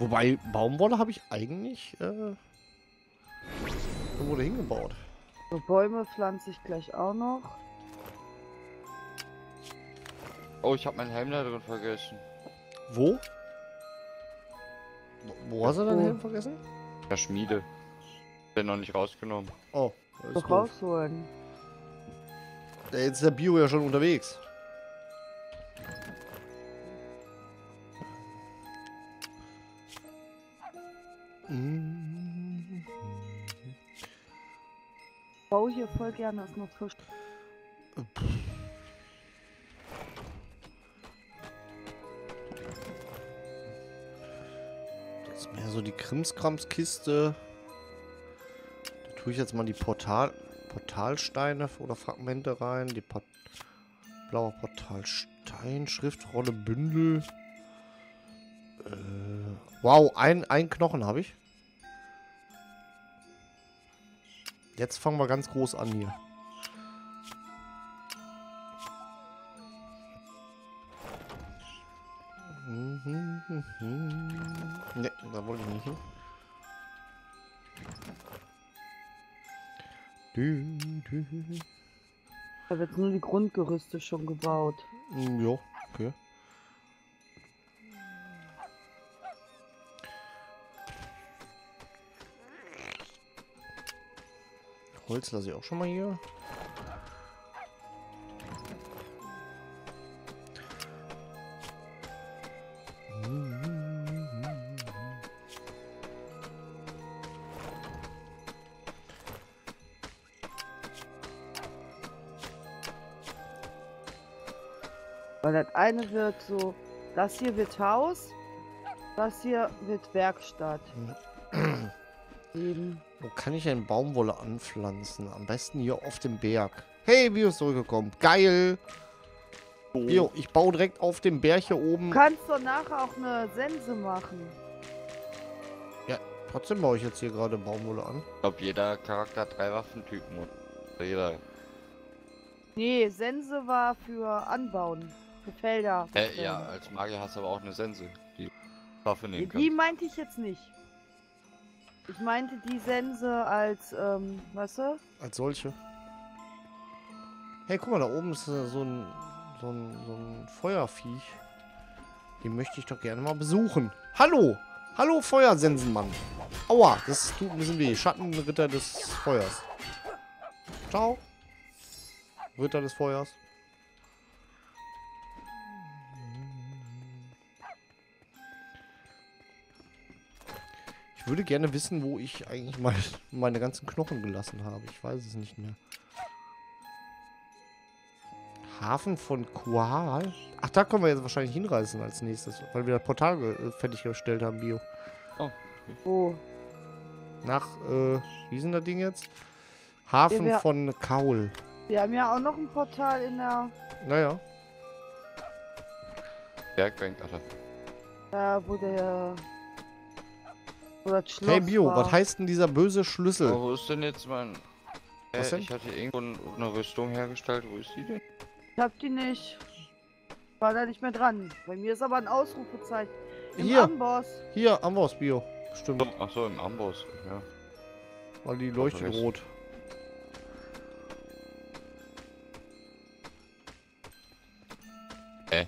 Wobei, Baumwolle habe ich eigentlich wurde hingebaut. So, Bäume pflanze ich gleich auch noch. Oh, ich habe meinen Helm da drin vergessen. Wo? Wo hast du deinen Helm vergessen? Der Schmiede. Den noch nicht rausgenommen. Oh, das ist rausholen. Ja, jetzt ist der Bio ja schon unterwegs. Ich baue hier voll gerne, ist noch frisch. Das ist mehr so die Krimskramskiste. Da tue ich jetzt mal die Portalsteine oder Fragmente rein. Die blaue Portalstein, Schriftrolle, Bündel. Wow, ein Knochen habe ich. Jetzt fangen wir ganz groß an hier. Ne, da wollte ich nicht hin. Da wird nur die Grundgerüste schon gebaut. Ja, okay. Holz lasse ich auch schon mal hier. Weil das eine wird so, das hier wird Haus, das hier wird Werkstatt. Eben. Wo kann ich denn Baumwolle anpflanzen? Am besten hier auf dem Berg. Hey, Bio ist zurückgekommen. Geil! Oh. Bio, ich baue direkt auf dem Berg hier oben. Du kannst doch nachher auch eine Sense machen. Ja, trotzdem baue ich jetzt hier gerade Baumwolle an. Ich glaube, jeder Charakter hat 3 Waffentypen. Jeder. Nee, Sense war für Anbauen. Für Felder. Für Felder. Ja, als Magier hast du aber auch eine Sense. Die Waffe nehmen kannst. Die meinte ich jetzt nicht. Ich meinte die Sense als, weißt du? Als solche. Hey, guck mal, da oben ist so ein Feuerviech. Den möchte ich doch gerne mal besuchen. Hallo! Hallo, Feuersensenmann! Aua, das tut ein bisschen weh. Schattenritter des Feuers. Ciao! Ritter des Feuers. Ich würde gerne wissen, wo ich eigentlich meine ganzen Knochen gelassen habe. Ich weiß es nicht mehr. Hafen von Kual? Ach, da können wir jetzt wahrscheinlich hinreisen als nächstes, weil wir das Portal fertiggestellt haben, Bio. Oh. Oh. Nach, wie ist denn das Ding jetzt? Hafen von Kaul. Wir haben ja auch noch ein Portal in der... Naja. Bergbank, Alter. Da, wo der... Hey Bio, was heißt denn dieser böse Schlüssel? Oh, wo ist denn jetzt mein... Was denn? Ich hatte irgendwo eine Rüstung hergestellt, wo ist die denn? Ich hab die nicht. War da nicht mehr dran. Bei mir ist aber ein Ausrufezeichen. Hier, Amboss. Hier, Amboss, Bio. Stimmt. Ach so, im Amboss, ja. Weil die leuchtet rot. Hä?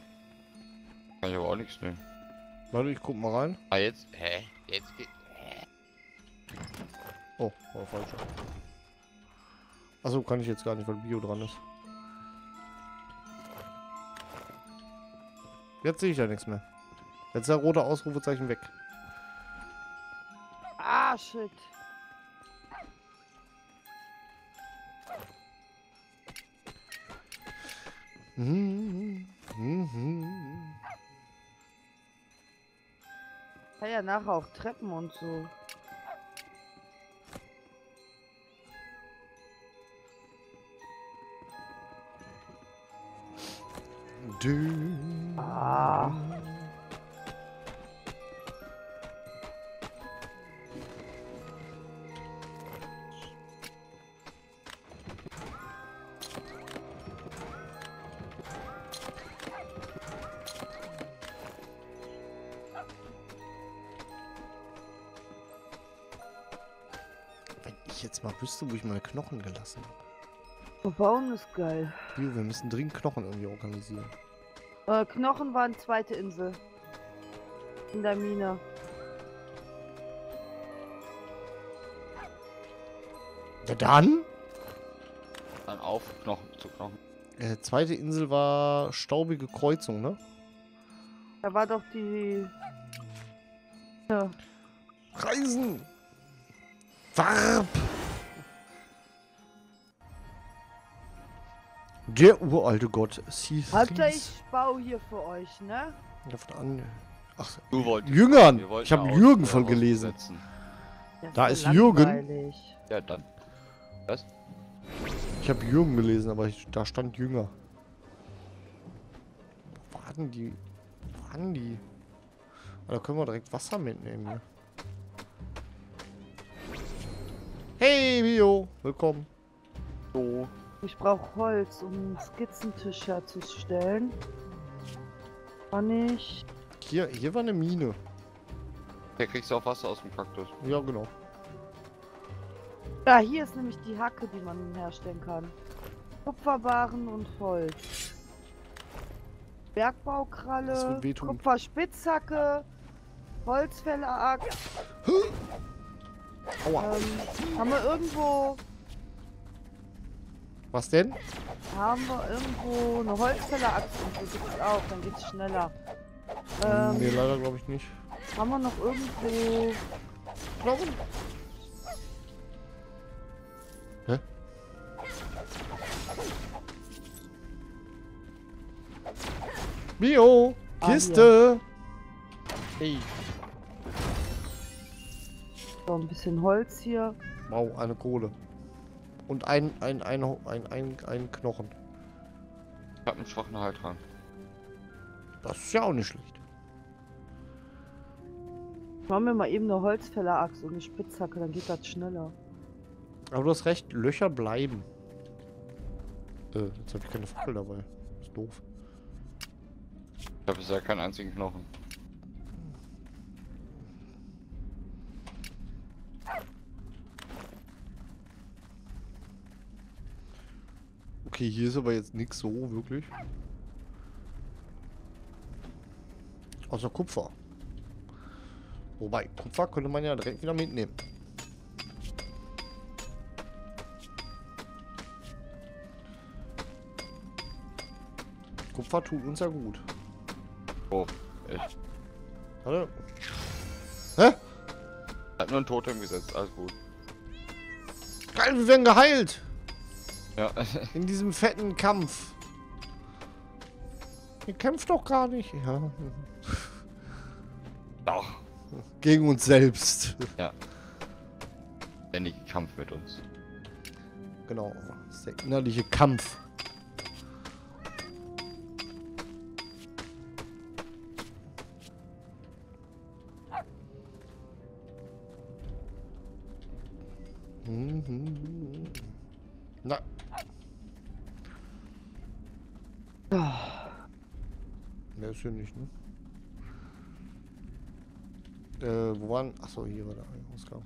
Kann ich aber auch nichts nehmen. Warte, ich guck mal rein. Ah, jetzt? Hä? Jetzt geht... Oh, war falsch. Achso, kann ich jetzt gar nicht, weil Bio dran ist. Jetzt sehe ich ja nichts mehr. Jetzt ist der rote Ausrufezeichen weg. Ah, shit. Kann ja nachher auch Treppen und so. Ah. ich jetzt mal wüsste, wo ich meine Knochen gelassen habe. Der Baum ist geil. Wir müssen dringend Knochen irgendwie organisieren. Knochen waren zweite Insel. In der Mine. Na dann? Dann auf, Knochen zu Knochen. Zweite Insel war staubige Kreuzung, ne? Da war doch die... Ja. Reisen! Warp! Der uralte Gott, Sith. Alter, ich baue hier für euch, ne? Ach, du wolltest Jüngern! Ich habe Jürgen von gelesen. Ja, da ist langweilig. Jürgen. Ja, dann. Was? Ich habe Jürgen gelesen, aber da stand Jünger. Wo waren die? Wo waren die? Da können wir direkt Wasser mitnehmen hier. Hey, Bio! Willkommen. So. Ich brauche Holz, um einen Skizzentisch herzustellen. Kann ich... Hier war eine Mine. Hier kriegst du auch Wasser aus dem Kaktus. Ja, genau. Ja, hier ist nämlich die Hacke, die man herstellen kann. Kupferwaren und Holz. Bergbaukralle, Kupferspitzhacke, Holzfällerakt. Aua. Haben wir irgendwo... Was denn? Haben wir irgendwo eine Holzfällerachse? Die gibt's auch, dann geht's schneller. Nee, leider glaube ich nicht. Haben wir noch irgendwo... Knochen? Hä? Bio! Kiste! Ja. Ey. So, ein bisschen Holz hier. Wow, eine Kohle. Und ein Knochen. Ich hab einen schwachen Halt dran. Das ist ja auch nicht schlecht. Machen wir mal eben eine Holzfällerachse und eine Spitzhacke, dann geht das schneller. Aber du hast recht, Löcher bleiben. Jetzt habe ich keine Fackel dabei. Ist doof. Ich habe bisher keinen einzigen Knochen. Okay, hier ist aber jetzt nichts so wirklich. Außer Kupfer. Wobei, Kupfer könnte man ja direkt wieder mitnehmen. Kupfer tut uns ja gut. Oh, echt. Hallo. Hä? Hat nur ein Totem gesetzt, alles gut. Geil, wir werden geheilt! Ja. In diesem fetten Kampf. Ihr kämpft doch gar nicht. Ja. Doch. Gegen uns selbst. Ja. Ständiger Kampf mit uns. Genau. Das ist der innerliche Kampf. Na. Mehr ist hier nicht, ne? Wo waren... Achso, hier war der Ausgang.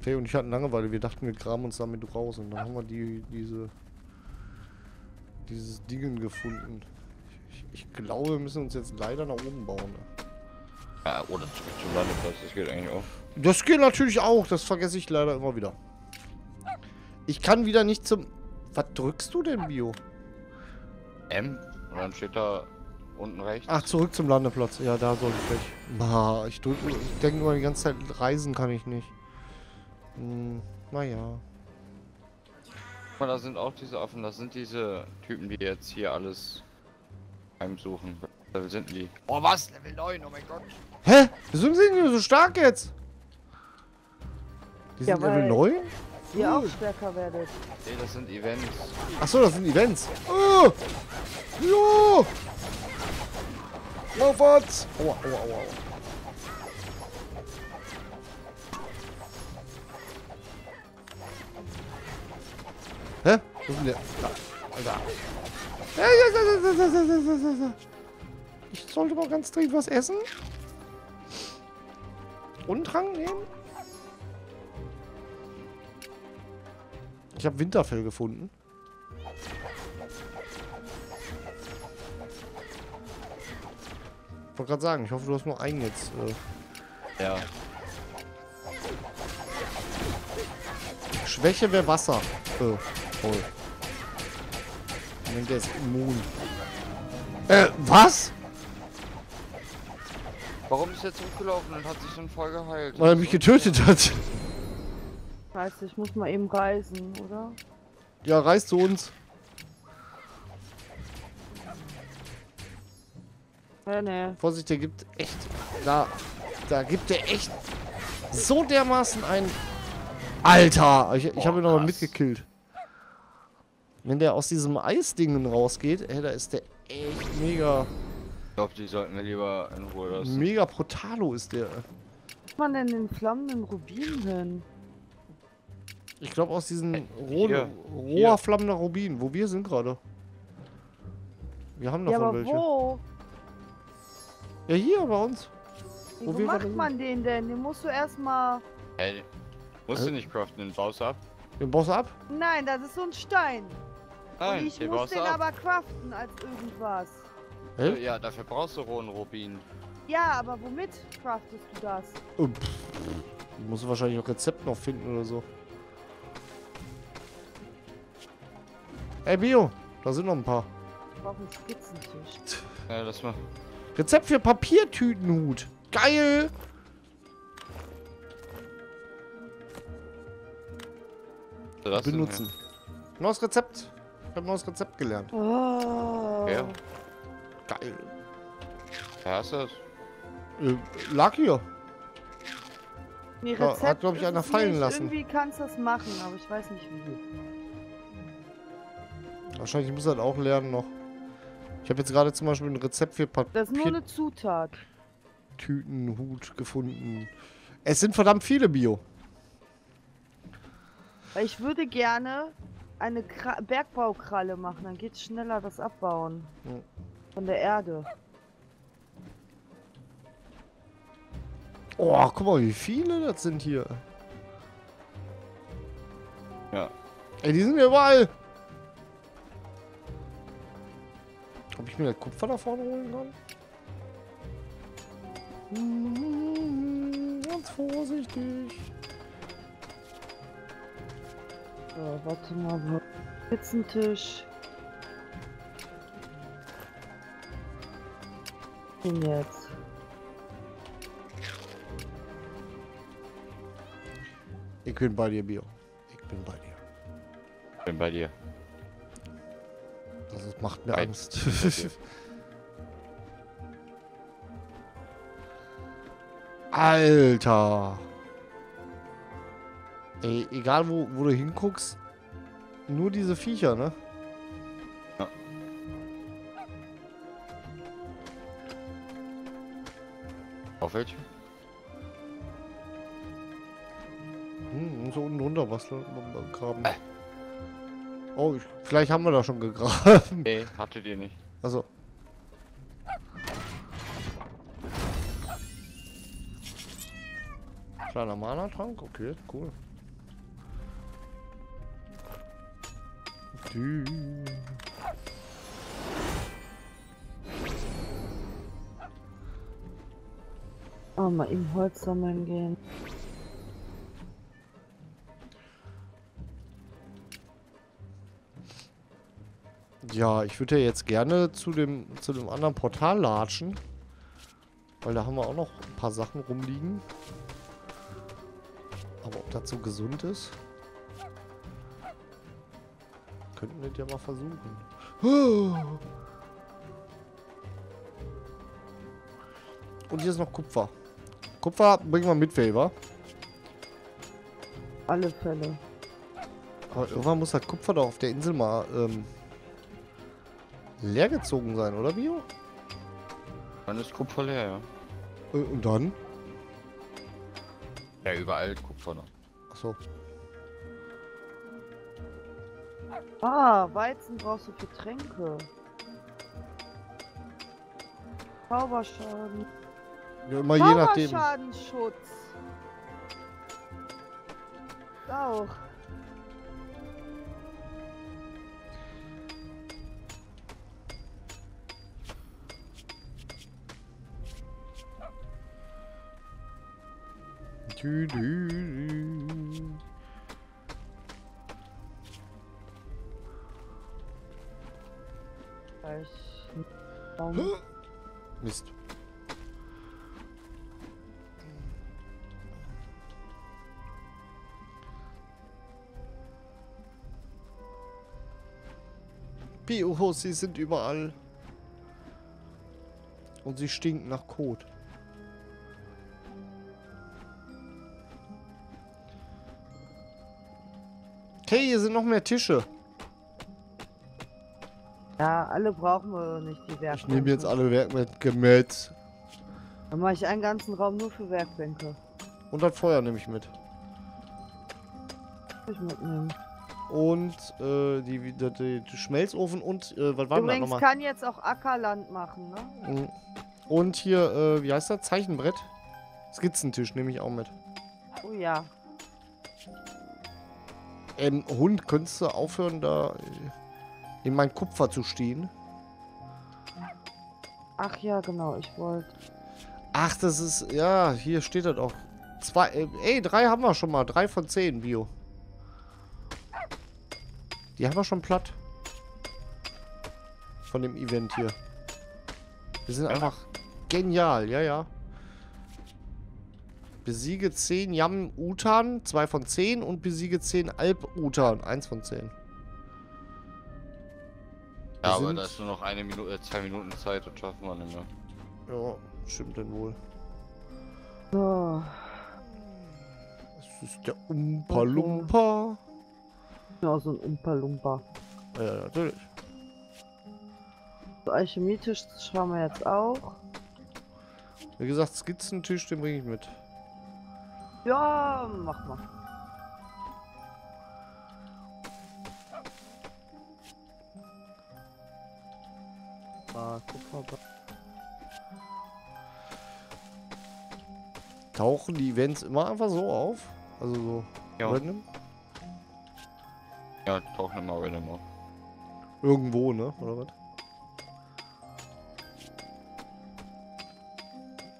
Faye und ich hatten Langeweile. Wir dachten, wir graben uns damit raus. Und dann haben wir dieses Dingen gefunden. Ich glaube, wir müssen uns jetzt leider nach oben bauen. Ne? Ja, oder zum Landeplatz. Das geht eigentlich auch. Das geht natürlich auch. Das vergesse ich leider immer wieder. Ich kann wieder nicht zum... Was drückst du denn, Bio? M? Und dann steht da unten rechts. Ach, zurück zum Landeplatz. Ja, da soll ich weg. Bah, ich denke immer die ganze Zeit, reisen kann ich nicht. Naja. Guck mal, da sind auch diese Affen. Das sind diese Typen, die jetzt hier alles heimsuchen. Level sind die. Oh, was? Level 9, oh mein Gott. Hä? Wieso sind die so stark jetzt? Die sind ja, Level 9? Ihr auch stärker werdet. Nee, das sind Events. Achso, das sind Events. Jo! Laufwärts! Aua, aua, aua, aua. Hä? Wo sind der? Da. Alter. Ich sollte mal ganz dringend was essen. Und Trank nehmen? Ich habe Winterfell gefunden. Ich wollte gerade sagen, ich hoffe, du hast nur einen jetzt. Ja. Schwäche wäre Wasser. Voll. Ich denke, der ist immun. Was? Warum ist er zurückgelaufen und hat sich dann voll geheilt? Weil er mich getötet hat. Scheiße, ich muss mal eben reisen, oder? Ja, reist zu uns. Ja, ne. Vorsicht, der gibt echt... Da gibt der echt so dermaßen ein... Alter! Ich habe ihn nochmal mitgekillt. Wenn der aus diesem Eisdingen rausgeht, da ist der echt mega... Ich glaube, die sollten wir lieber in Ruhe lassen. Mega brutalo ist der. Wo ist man denn den flammenden Rubin hin? Ich glaube aus diesen roher flammender Rubin, wo wir sind gerade. Wir haben davon aber welche. Wo? Ja, hier bei uns. Wie wo macht man den denn? Den musst du erstmal. Hey, musst du nicht craften, den baust du ab. Den baust du ab? Nein, das ist so ein Stein. Nein, und ich den muss den ab. Aber craften als irgendwas. Hä? Ja, dafür brauchst du rohen Rubin. Ja, aber womit craftest du das? Du musst wahrscheinlich noch Rezept noch finden oder so. Ey, Bio, da sind noch ein paar. Ich brauche einen Skizzentisch. Ja, lass mal. Rezept für Papiertütenhut. Geil! Das benutzen. Denn, neues Rezept. Ich habe neues Rezept gelernt. Oh. Ja. Geil. Wer ist das? Lag hier. Nee, Rezept da hat, glaube ich, einer fallen lassen. Irgendwie kannst du das machen, aber ich weiß nicht wie. Wahrscheinlich muss er das auch lernen noch. Ich habe jetzt gerade zum Beispiel ein Rezept für Papier... Das ist nur eine Zutat. Tütenhut gefunden. Es sind verdammt viele Bio. Weil ich würde gerne eine Bergbaukralle machen, dann geht's schneller das Abbauen. Hm. Von der Erde. Oh, guck mal, wie viele das sind hier. Ja. Ey, die sind ja überall. Ob ich mir das Kupfer da vorne holen kann? Ganz vorsichtig. Ja, warte mal. Spitzentisch. Jetzt. Ich bin bei dir, Bio. Ich bin bei dir. Ich bin bei dir. Also, das macht mir Angst. Alter! Ey, egal wo du hinguckst, nur diese Viecher, ne? Auf welche? Hm, so unten runter was graben. Oh, vielleicht haben wir da schon gegraben. Nee, hattet ihr nicht. Also. Kleiner Mana-Trank, okay, cool. Oh, mal eben Holz sammeln gehen. Ja, ich würde ja jetzt gerne zu dem anderen Portal latschen. Weil da haben wir auch noch ein paar Sachen rumliegen. Aber ob das so gesund ist? Könnten wir das ja mal versuchen. Und hier ist noch Kupfer. Kupfer bringen wir mit, Faye, wa? Alle Fälle. Aber irgendwann muss das Kupfer doch auf der Insel mal leergezogen sein, oder Bio? Dann ist Kupfer leer, ja. Und dann? Ja, überall Kupfer noch. Achso. Ah, Weizen brauchst du für Tränke. Zauberschaden. Ja, immer je nachdem. Schadenschutz. Auch. Mist. Bio-Hossis sind überall. Und sie stinken nach Kot. Hey, hier sind noch mehr Tische. Ja, alle brauchen wir nicht, die Werkbänke. Ich nehme jetzt alle Werkbänke mit. Dann mache ich einen ganzen Raum nur für Werkbänke. Und das Feuer nehme ich mit. Ich mitnehmen. Und die Schmelzofen und was war denn da nochmal? Übrigens kann jetzt auch Ackerland machen, ne? Und hier, wie heißt das? Zeichenbrett? Skizzentisch nehme ich auch mit. Oh ja. Hund, könntest du aufhören, da in mein Kupfer zu stehen? Ach ja, genau, ich wollte. Ach, das ist, ja, hier steht das auch. 2, drei haben wir schon mal. 3 von 10 Bio. Die haben wir schon platt. Von dem Event hier. Wir sind einfach genial, ja, ja. Besiege 10 Yam-Utan, 2 von 10 und besiege 10 Alp-Utan, 1 von 10. Ja, aber da ist nur noch 2 Minuten Zeit, das schaffen wir nicht mehr. Ja, stimmt denn wohl. Oh. Das ist der Umpa-Lumpa. Ja, so ein Umpa-Lumpa. Ja, natürlich. So Alchemietisch schauen wir jetzt auch. Wie gesagt, Skizzentisch, den bringe ich mit. Ja, mach mal. Guck mal. Tauchen die Events immer einfach so auf? Also so ja. Random? Ja, tauchen immer random auf. Irgendwo, ne? Oder was?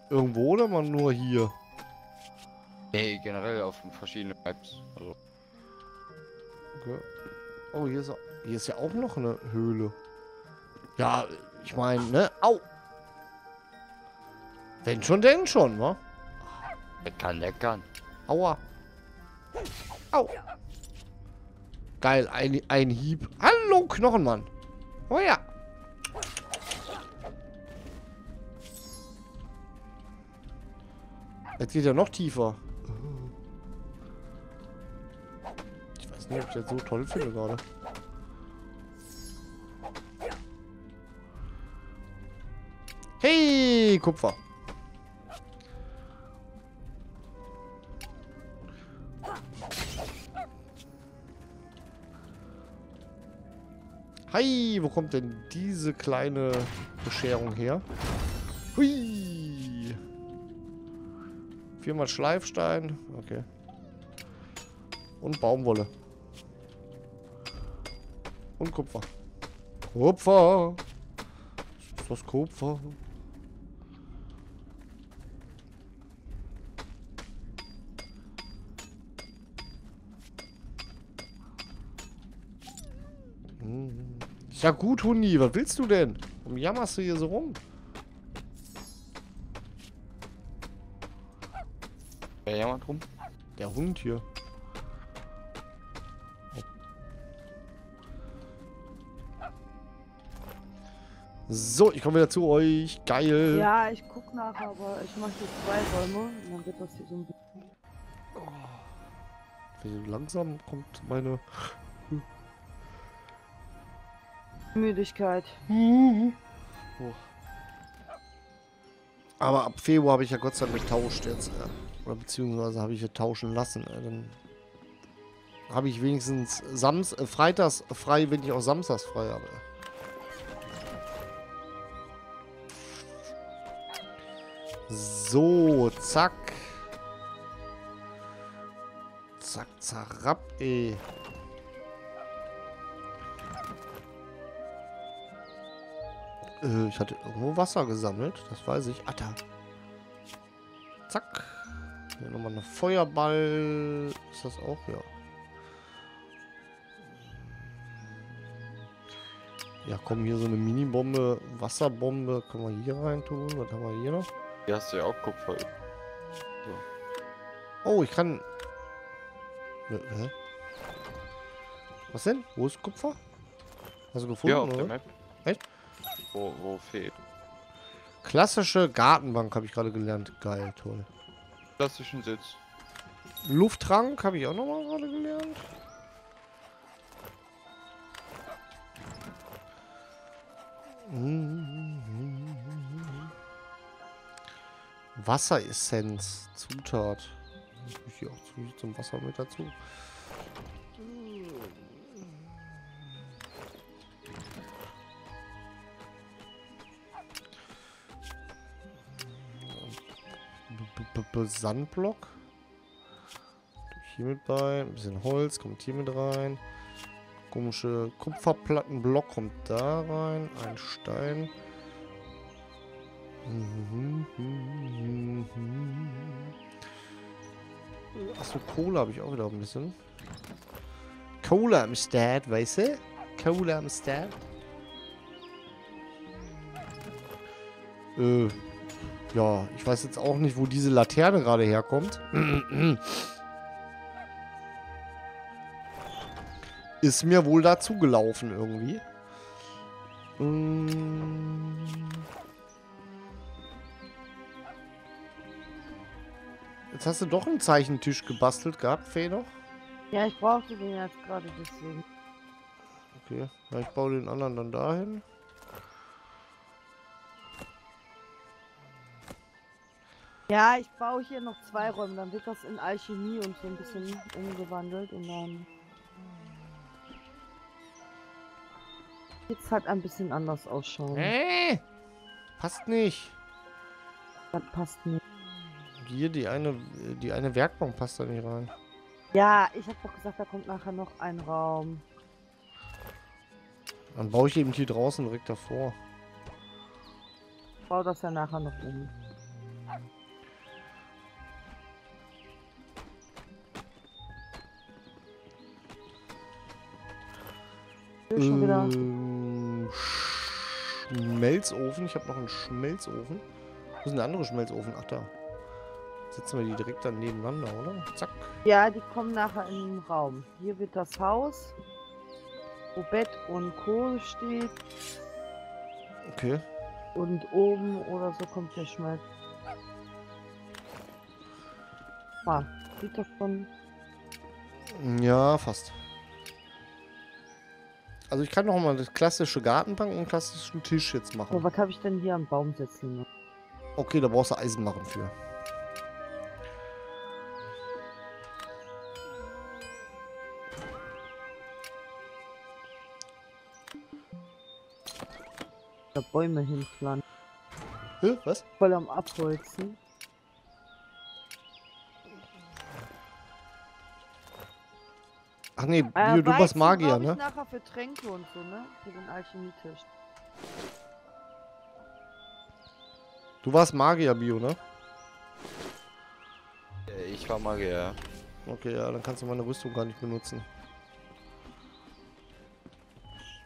Irgendwo oder mal nur hier? Nee, generell auf verschiedenen Maps. Also. Okay. Oh, hier ist ja auch noch eine Höhle. Ja, ich meine, ne? Au! Wenn schon, denn schon, wa? Leckern, leckern. Aua. Au. Geil, ein Hieb. Hallo, Knochenmann. Oh ja. Jetzt geht ja noch tiefer. Ob ich das so toll finde gerade. Hey, Kupfer. Hi, wo kommt denn diese kleine Bescherung her? Hui. 4 mal Schleifstein. Okay. Und Baumwolle. Und Kupfer. Kupfer! Das ist das Kupfer. Ja gut, Hundi, was willst du denn? Warum jammerst du hier so rum? Wer jammert rum? Der Hund hier. So, ich komme wieder zu euch. Geil. Ja, ich guck nach, aber ich mache hier 2 Räume. Und dann wird das hier so ein bisschen. Oh. Langsam kommt meine Müdigkeit. Oh. Aber ab Februar habe ich ja Gott sei Dank getauscht jetzt. Oder beziehungsweise habe ich ja tauschen lassen. Dann habe ich wenigstens freitags frei, wenn ich auch samstags frei habe. So, zack. Zack, zarab, ey. Ich hatte irgendwo Wasser gesammelt, das weiß ich. Ah, da. Zack. Hier nochmal eine Feuerball. Ist das auch? Ja. Ja, komm, hier so eine Mini-Bombe, Wasserbombe. Können wir hier rein tun? Was haben wir hier noch? Hier hast du ja auch Kupfer. So. Oh, ich kann... Hä? Was denn? Wo ist Kupfer? Hast du gefunden, ja, auf der Map. Echt? Wo fehlt? Klassische Gartenbank habe ich gerade gelernt. Geil, toll. Klassischen Sitz. Lufttrank habe ich auch nochmal gerade gelernt. Wasseressenz, Zutat. Ich muss hier auch zum Wasser mit dazu. Sandblock. Hier mit bei. Ein bisschen Holz kommt hier mit rein. Komische Kupferplattenblock kommt da rein. Ein Stein. Achso, Kohle habe ich auch wieder ein bisschen. Kohle am Start, weißt du? Kohle am Start. Ja, ich weiß jetzt auch nicht, wo diese Laterne gerade herkommt. Ist mir wohl dazu gelaufen irgendwie. Jetzt hast du doch einen Zeichentisch gebastelt gehabt, Faye, noch? Ja, ich brauchte den jetzt gerade deswegen. Okay, ja, ich baue den anderen dann dahin. Ja, ich baue hier noch 2 Räume, dann wird das in Alchemie und so ein bisschen umgewandelt und dann jetzt halt ein bisschen anders ausschauen. Passt nicht. Das passt nicht. Hier die eine Werkbank passt da nicht rein. Ja, ich habe doch gesagt, da kommt nachher noch ein Raum. Dann baue ich eben hier draußen direkt davor. Ich baue das ja nachher noch um. Schon wieder. Schmelzofen. Ich habe noch einen Schmelzofen. Wo ist ein anderer Schmelzofen? Ach, da. Setzen wir die direkt dann nebeneinander, oder? Zack. Ja, die kommen nachher in den Raum. Hier wird das Haus, wo Bett und Kohle steht. Okay. Und oben oder so kommt der Schmelz. Ah, sieht das schon. Ja, fast. Also ich kann noch mal das klassische Gartenbank und einen klassischen Tisch jetzt machen. Aber was habe ich denn hier am Baum sitzen? Okay, da brauchst du Eisenbarren für. Da Bäume hinpflanzen. Hä, was? Voll am Abholzen. Ach nee, du warst Magier, ne? Ich nachher für Tränke und so, ne? Für den Alchemietisch. Du warst Magier, Bio, ne? Ich war Magier, ja. Okay, ja, dann kannst du meine Rüstung gar nicht benutzen.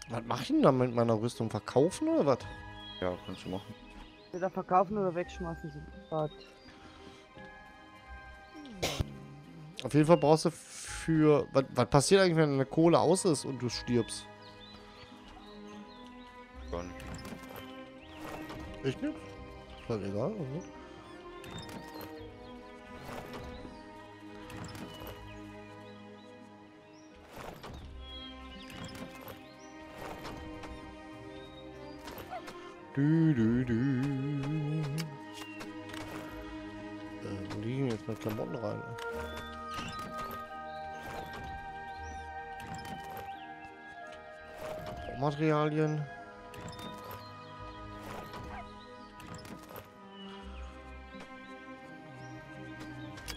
Was mache ich denn da mit meiner Rüstung? Verkaufen oder was? Ja, kannst du machen. Wieder verkaufen oder wegschmeißen, so was. Auf jeden Fall brauchst du für... Was passiert eigentlich, wenn eine Kohle aus ist und du stirbst? Gar nicht. Echt nicht? Ist halt egal, also. Wo liegen jetzt meine Klamotten rein? Materialien.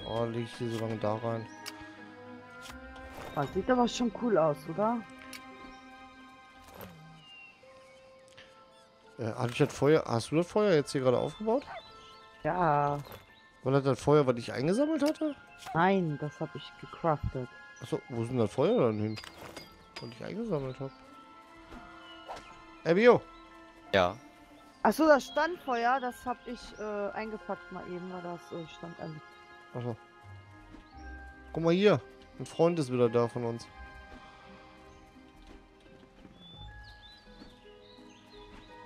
Oh, lege ich hier so lange da rein. Das sieht aber schon cool aus, oder? Habe ich das Feuer? Hast du das Feuer jetzt hier gerade aufgebaut? Ja. War das das Feuer, was ich eingesammelt hatte? Nein, das habe ich gecraftet. Achso, wo sind das Feuer dann hin? Und ich eingesammelt habe. Bio. Ja. Achso, das Standfeuer, das habe ich eingepackt mal eben, weil das stand an. Achso. Guck mal hier. Ein Freund ist wieder da von uns.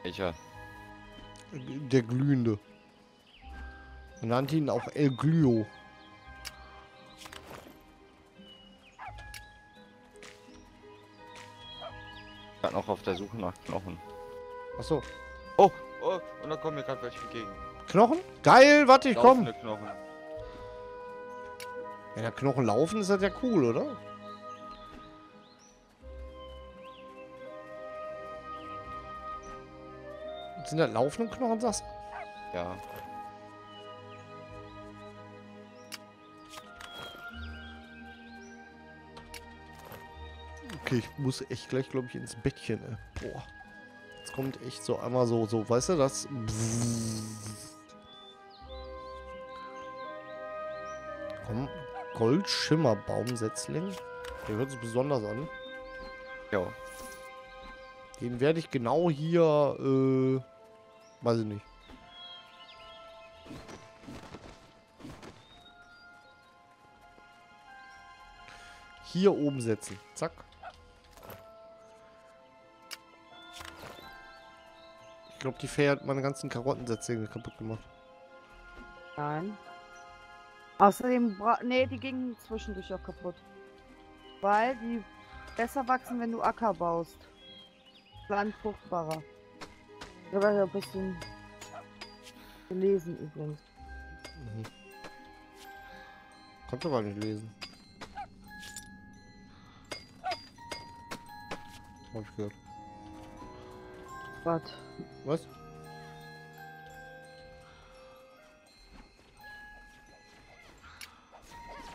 Welcher? Der Glühende. Man nannte ihn auch El Glio. Ich war noch auf der Suche nach Knochen. Achso. Oh, oh, und da kommen mir gerade welche entgegen. Knochen? Geil, warte, ich komme. Knochen. Wenn da Knochen laufen, ist das ja cool, oder? Sind das laufende Knochen, sagst du? Ja. Okay, ich muss echt gleich, glaube ich, ins Bettchen, ey. Boah. Jetzt kommt echt so einmal so, weißt du, das... Komm, Goldschimmerbaumsetzling. Der hört sich besonders an. Ja. Den werde ich genau hier, weiß ich nicht. Hier oben setzen. Zack. Ich glaube, die Fee hat meine ganzen Karottensetzlinge kaputt gemacht. Nein. Außerdem, nee, die gingen zwischendurch auch kaputt. Weil die besser wachsen, wenn du Acker baust. Land fruchtbarer. Ich habe ja ein bisschen gelesen übrigens. Mhm. Kannst du gar nicht lesen. Hab ich gehört. What? Was?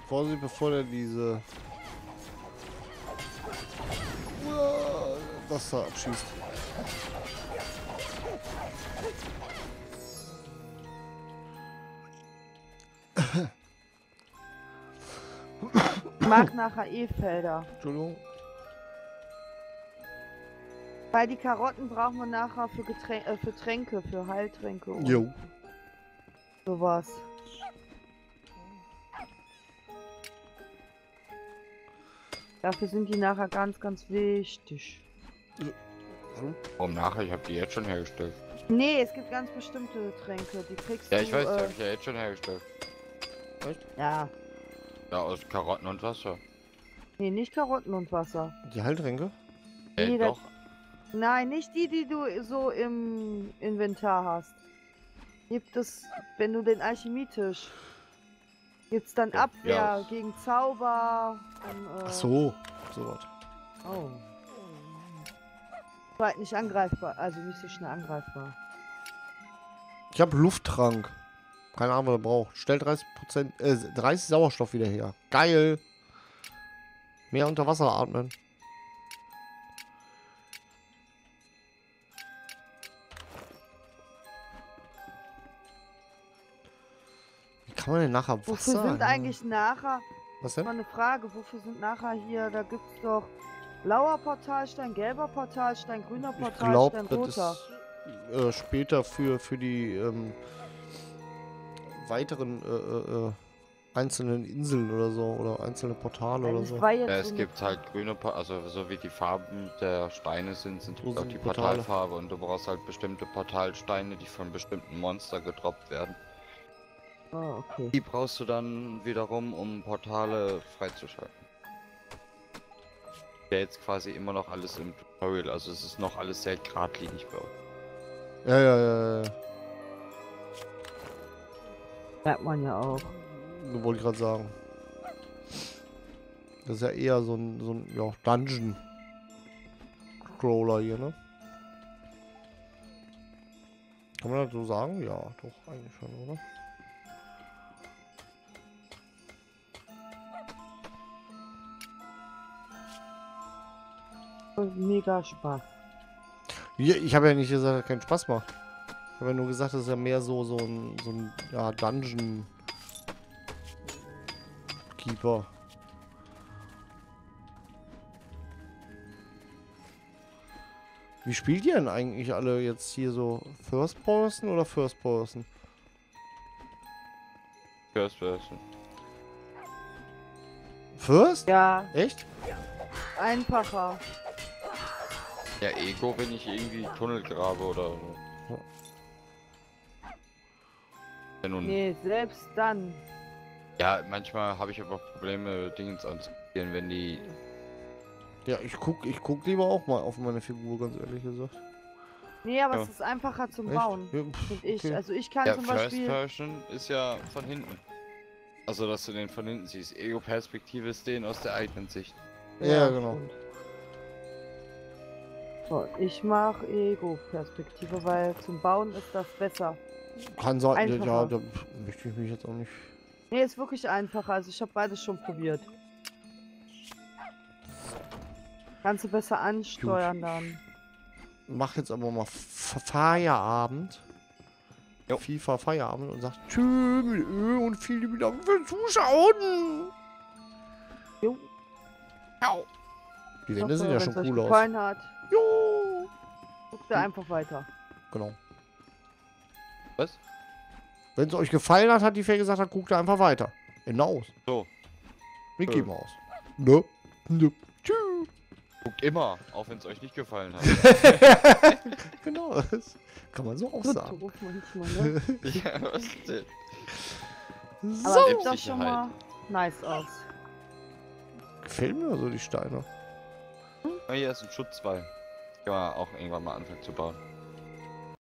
Vorsicht, bevor er diese Wasser abschießt. Ich mag nachher Felder. Entschuldigung. Weil die Karotten brauchen wir nachher für Getränke, für Tränke, für Heiltränke. Jo. So was. Dafür sind die nachher ganz, ganz wichtig. Warum nachher? Ich habe die jetzt schon hergestellt. Nee, es gibt ganz bestimmte Tränke, die kriegst du... Ja, ich weiß, die habe ich ja jetzt schon hergestellt. Echt? Ja. Ja, aus Karotten und Wasser. Nee, nicht Karotten und Wasser. Die Heiltränke? Nee, doch. Nein, nicht die, die du so im Inventar hast. Gibt es, wenn du den Alchemietisch gibt's dann Abwehr gegen Zauber. Und, ach so, sowas. Oh. War halt nicht angreifbar, also nicht so schnell angreifbar. Ich habe Lufttrank. Keine Ahnung, was er braucht. Stell 30 Sauerstoff wieder her. Geil. Mehr unter Wasser atmen. Nachher wofür sind eigentlich nachher? Was denn? Mal eine Frage, wofür sind nachher hier? Da gibt es doch blauer Portalstein, gelber Portalstein, grüner Portalstein, roter. Ich glaube, das ist später für die weiteren einzelnen Inseln oder so oder einzelne Portale oder so. Ja, es gibt halt grüne Portale, also so wie die Farben der Steine sind, sind auch die Portalfarbe und du brauchst halt bestimmte Portalsteine, die von bestimmten Monster gedroppt werden. Oh, okay. Die brauchst du dann wiederum, um Portale freizuschalten. Ja, jetzt quasi immer noch alles im Tutorial, also es ist noch alles sehr geradlinig bei uns. Ja. Merkt man ja auch. Das wollte ich gerade sagen. Das ist ja eher so ein ja, Dungeon-Crawler hier, ne? Kann man das so sagen? Ja, doch, eigentlich schon, oder? Mega Spaß. Ich habe ja nicht gesagt, dass keinen Spaß macht. Ich habe ja nur gesagt, das ist ja mehr so ein ja, Dungeon Keeper. Wie spielt ihr denn eigentlich alle jetzt hier so? First Person oder First Person? First Person. First? Ja. Echt? Ein Papa. Ja, Ego, wenn ich irgendwie Tunnel grabe oder so. Ja. Ja, nun. Nee, selbst dann. Ja, manchmal habe ich aber Probleme, Dingens anzuspielen, wenn die... Ja, ich guck lieber auch mal auf meine Figur, ganz ehrlich gesagt. Nee, aber ja, es ist einfacher zum Bauen, ja, finde ich. Okay. Also ich kann ja, zum Beispiel... First Person ist ja von hinten. Also, dass du den von hinten siehst. Ego-Perspektive ist den aus der eigenen Sicht. Ja, genau. So, ich mache Ego-Perspektive, weil zum Bauen ist das besser. Kann sein, ja, da möchte ich mich jetzt auch nicht... Nee, ist wirklich einfacher. Also ich habe beides schon probiert. Kannst du besser ansteuern. Gut, dann. Mach jetzt aber mal Feierabend. Jo. FIFA Feierabend und sagt tschö mit Ö und vielen Dank für Zuschauen. Jo. Au. Die Wände sehen ja schon cool aus. Hat. Jo. Guckt da einfach weiter. Genau. Was? Wenn es euch gefallen hat, hat die Faye gesagt, guckt da einfach weiter. Hinaus. So. Mickey Maus. Nö. Nö. Tschüss. Guckt immer, auch wenn es euch nicht gefallen hat. Genau. Das kann man so auch sagen. Manchmal, ne? Ja, was denn? So. Aber sieht doch schon mal nice aus. Gefällt mir so die Steine. Hm? Hier ist ein Schutzwall. Ja, auch irgendwann mal anfangen zu bauen.